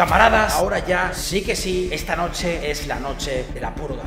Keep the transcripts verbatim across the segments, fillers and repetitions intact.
Camaradas, ahora ya sí que sí, esta noche es la noche de la purga.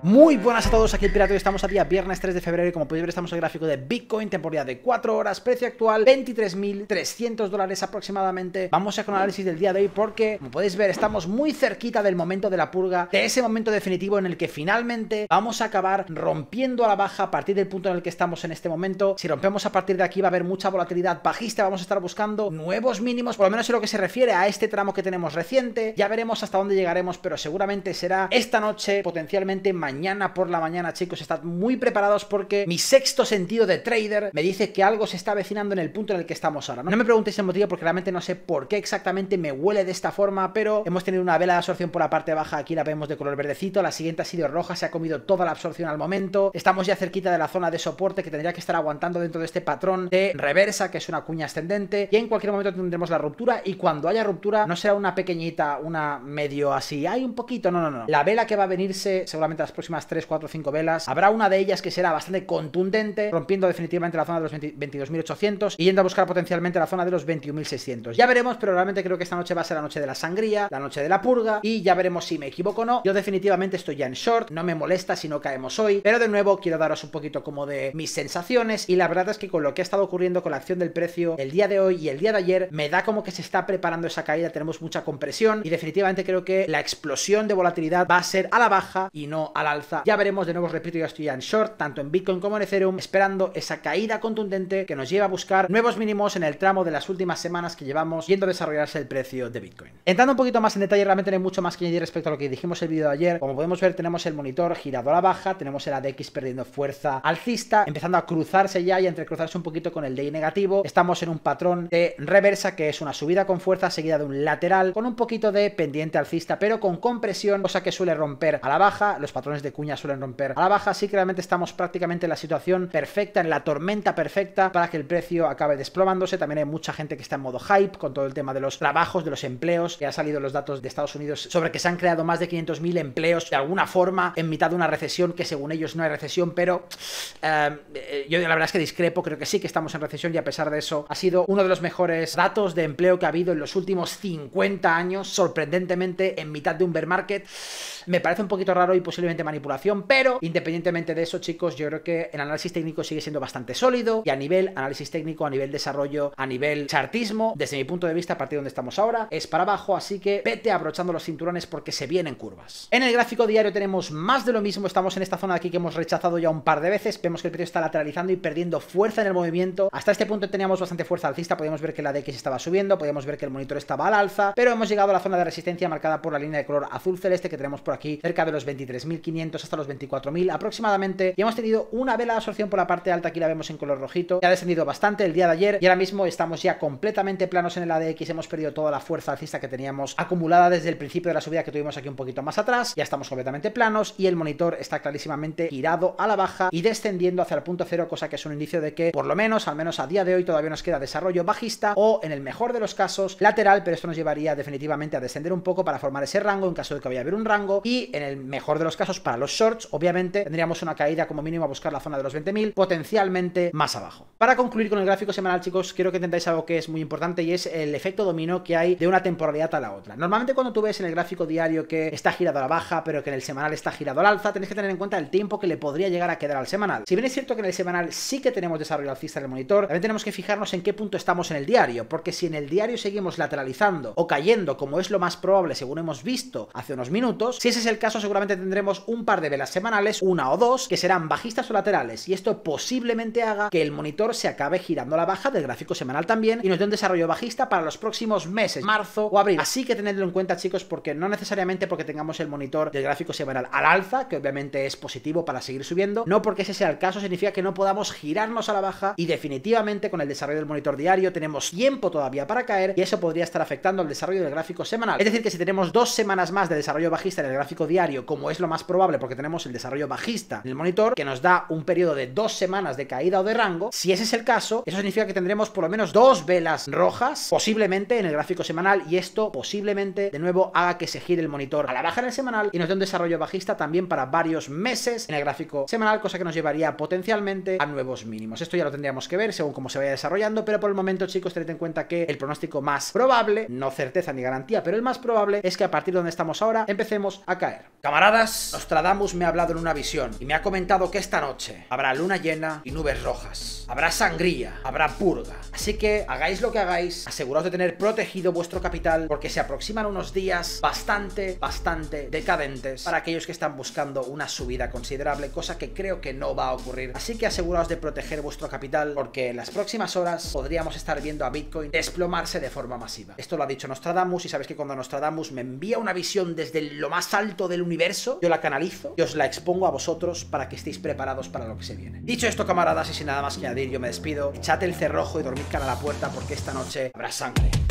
Muy buenas a todos, aquí el Pirata. Hoy estamos a día viernes tres de febrero y como podéis ver estamos en el gráfico de Bitcoin, temporalidad de cuatro horas, precio actual veintitrés mil trescientos dólares aproximadamente. Vamos a con el análisis del día de hoy porque, como podéis ver, estamos muy cerquita del momento de la purga, de ese momento definitivo en el que finalmente vamos a acabar rompiendo a la baja a partir del punto en el que estamos en este momento. Si rompemos a partir de aquí va a haber mucha volatilidad bajista, vamos a estar buscando nuevos mínimos, por lo menos en lo que se refiere a este tramo que tenemos reciente. Ya veremos hasta dónde llegaremos, pero seguramente será esta noche, potencialmente mañana. Mañana por la mañana, chicos, estad muy preparados porque mi sexto sentido de trader me dice que algo se está avecinando en el punto en el que estamos ahora, ¿no? No me preguntéis el motivo porque realmente no sé por qué exactamente me huele de esta forma, pero hemos tenido una vela de absorción por la parte baja, aquí la vemos de color verdecito, la siguiente ha sido roja, se ha comido toda la absorción al momento, estamos ya cerquita de la zona de soporte que tendría que estar aguantando dentro de este patrón de reversa que es una cuña ascendente y en cualquier momento tendremos la ruptura y cuando haya ruptura no será una pequeñita, una medio así, hay un poquito, no, no, no, la vela que va a venirse seguramente las próximas tres, cuatro, cinco velas, habrá una de ellas que será bastante contundente, rompiendo definitivamente la zona de los veintidós mil ochocientos y yendo a buscar potencialmente la zona de los veintiún mil seiscientos. Ya veremos, pero realmente creo que esta noche va a ser la noche de la sangría, la noche de la purga y ya veremos si me equivoco o no. Yo definitivamente estoy ya en short, no me molesta si no caemos hoy, pero de nuevo quiero daros un poquito como de mis sensaciones y la verdad es que con lo que ha estado ocurriendo con la acción del precio el día de hoy y el día de ayer, me da como que se está preparando esa caída, tenemos mucha compresión y definitivamente creo que la explosión de volatilidad va a ser a la baja y no a la alza. Ya veremos, de nuevo os repito, ya estoy ya en short, tanto en Bitcoin como en Ethereum, esperando esa caída contundente que nos lleva a buscar nuevos mínimos en el tramo de las últimas semanas que llevamos yendo a desarrollarse el precio de Bitcoin. Entrando un poquito más en detalle, realmente no hay mucho más que añadir respecto a lo que dijimos el vídeo de ayer. Como podemos ver, tenemos el monitor girado a la baja, tenemos el A D X perdiendo fuerza alcista, empezando a cruzarse ya y a entrecruzarse un poquito con el D I negativo. Estamos en un patrón de reversa que es una subida con fuerza seguida de un lateral con un poquito de pendiente alcista, pero con compresión, cosa que suele romper a la baja. Los patrones de cuña suelen romper a la baja, así que realmente estamos prácticamente en la situación perfecta, en la tormenta perfecta para que el precio acabe desplomándose. También hay mucha gente que está en modo hype con todo el tema de los trabajos, de los empleos, que ha salido los datos de Estados Unidos sobre que se han creado más de quinientos mil empleos de alguna forma en mitad de una recesión que según ellos no hay recesión, pero eh, yo la verdad es que discrepo, creo que sí que estamos en recesión y a pesar de eso ha sido uno de los mejores datos de empleo que ha habido en los últimos cincuenta años, sorprendentemente en mitad de un bear market. Me parece un poquito raro y posiblemente manipulación, pero independientemente de eso, chicos, yo creo que el análisis técnico sigue siendo bastante sólido y a nivel análisis técnico, a nivel desarrollo, a nivel chartismo, desde mi punto de vista, a partir de donde estamos ahora, es para abajo, así que vete abrochando los cinturones porque se vienen curvas. En el gráfico diario tenemos más de lo mismo, estamos en esta zona de aquí que hemos rechazado ya un par de veces, vemos que el precio está lateralizando y perdiendo fuerza en el movimiento. Hasta este punto teníamos bastante fuerza alcista, podíamos ver que la A D X estaba subiendo, podíamos ver que el monitor estaba al alza, pero hemos llegado a la zona de resistencia marcada por la línea de color azul celeste que tenemos por aquí, cerca de los veintitrés mil quinientos hasta los veinticuatro mil aproximadamente, y hemos tenido una vela de absorción por la parte alta, aquí la vemos en color rojito, ya ha descendido bastante el día de ayer y ahora mismo estamos ya completamente planos en el A D X, hemos perdido toda la fuerza alcista que teníamos acumulada desde el principio de la subida que tuvimos aquí un poquito más atrás, ya estamos completamente planos y el monitor está clarísimamente girado a la baja y descendiendo hacia el punto cero, cosa que es un indicio de que por lo menos, al menos a día de hoy, todavía nos queda desarrollo bajista o en el mejor de los casos lateral, pero esto nos llevaría definitivamente a descender un poco para formar ese rango en caso de que vaya a haber un rango y en el mejor de los casos para los shorts, obviamente tendríamos una caída como mínimo a buscar la zona de los veinte mil, potencialmente más abajo. Para concluir con el gráfico semanal, chicos, quiero que entendáis algo que es muy importante y es el efecto dominó que hay de una temporalidad a la otra. Normalmente cuando tú ves en el gráfico diario que está girado a la baja, pero que en el semanal está girado al alza, tenéis que tener en cuenta el tiempo que le podría llegar a quedar al semanal. Si bien es cierto que en el semanal sí que tenemos desarrollo alcista en el monitor, también tenemos que fijarnos en qué punto estamos en el diario, porque si en el diario seguimos lateralizando o cayendo, como es lo más probable según hemos visto hace unos minutos, si ese es el caso seguramente tendremos un par de velas semanales, una o dos, que serán bajistas o laterales, y esto posiblemente haga que el monitor se acabe girando a la baja del gráfico semanal también y nos dé un desarrollo bajista para los próximos meses, marzo o abril. Así que tenedlo en cuenta, chicos, porque no necesariamente porque tengamos el monitor del gráfico semanal al alza, que obviamente es positivo para seguir subiendo, no porque ese sea el caso significa que no podamos girarnos a la baja y definitivamente con el desarrollo del monitor diario tenemos tiempo todavía para caer y eso podría estar afectando al desarrollo del gráfico semanal. Es decir, que si tenemos dos semanas más de desarrollo bajista en el gráfico diario, como es lo más probable, probable porque tenemos el desarrollo bajista en el monitor que nos da un periodo de dos semanas de caída o de rango. Si ese es el caso, eso significa que tendremos por lo menos dos velas rojas posiblemente en el gráfico semanal, y esto posiblemente de nuevo haga que se gire el monitor a la baja en el semanal y nos dé un desarrollo bajista también para varios meses en el gráfico semanal, cosa que nos llevaría potencialmente a nuevos mínimos. Esto ya lo tendríamos que ver según cómo se vaya desarrollando, pero por el momento, chicos, tened en cuenta que el pronóstico más probable, no certeza ni garantía, pero el más probable es que a partir de donde estamos ahora empecemos a caer. Camaradas, Nostradamus me ha hablado en una visión y me ha comentado que esta noche habrá luna llena y nubes rojas, habrá sangría, habrá purga, así que hagáis lo que hagáis, aseguraos de tener protegido vuestro capital porque se aproximan unos días bastante, bastante decadentes para aquellos que están buscando una subida considerable, cosa que creo que no va a ocurrir, así que aseguraos de proteger vuestro capital porque en las próximas horas podríamos estar viendo a Bitcoin desplomarse de forma masiva. Esto lo ha dicho Nostradamus, y sabéis que cuando Nostradamus me envía una visión desde lo más alto del universo, yo la canalizo y os la expongo a vosotros para que estéis preparados para lo que se viene. Dicho esto, camaradas, y sin nada más que añadir, yo me despido. Echad el cerrojo y dormid cara a la puerta porque esta noche habrá sangre.